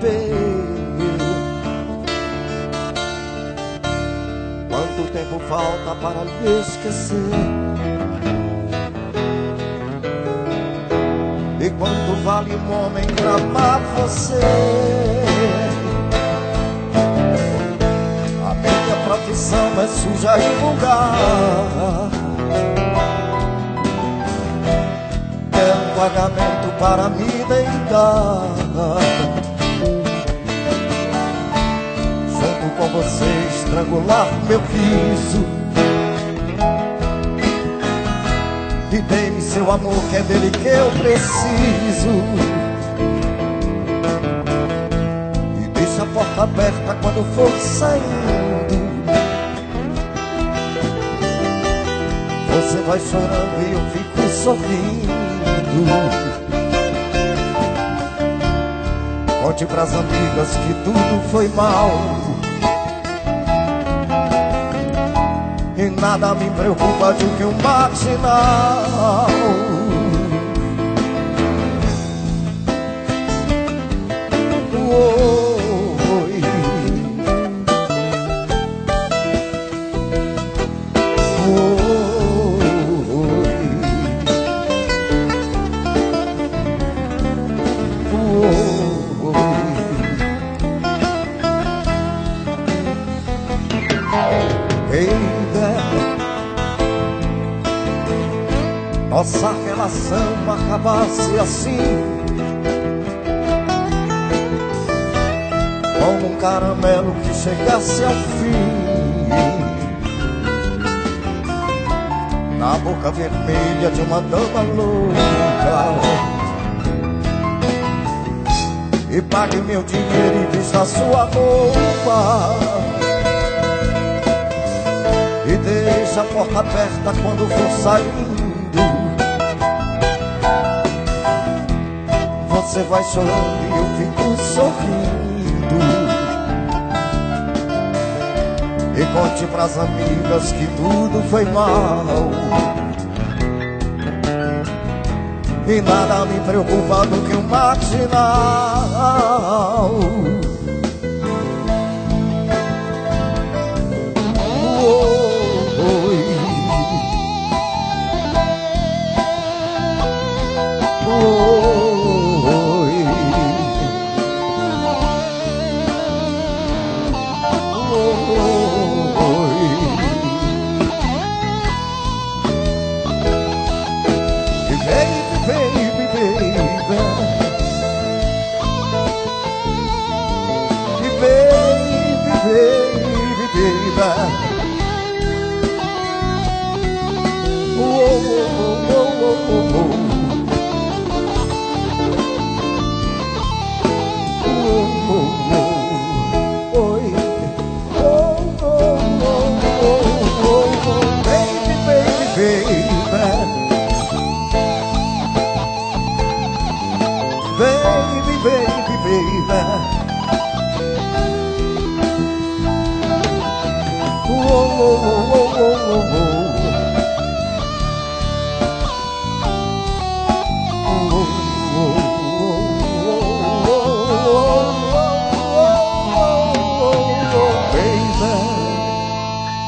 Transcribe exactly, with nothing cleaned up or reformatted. espelho. Quanto tempo falta para me esquecer? E quanto vale um homem pra amar você? A minha profissão é suja e vulgar, é um pagamento para me deitar junto com você, estrangular meu riso. E dei-me seu amor, que é dele que eu preciso. E deixa a porta aberta quando for saindo. Você vai chorando e eu fico sorrindo. Conte pras amigas que tudo foi mal, e nada me preocupa do que um matinal. Oi, oi, oi, oi. Nossa relação acabasse assim, como um caramelo que chegasse ao fim, na boca vermelha de uma dama louca. E pague meu dinheiro e vista sua roupa, e deixa a porta aberta quando for saindo. Você vai chorando e eu fico sorrindo. E conte pras amigas que tudo foi mal, e nada me preocupa do que um matinal. Oh, oh, oh.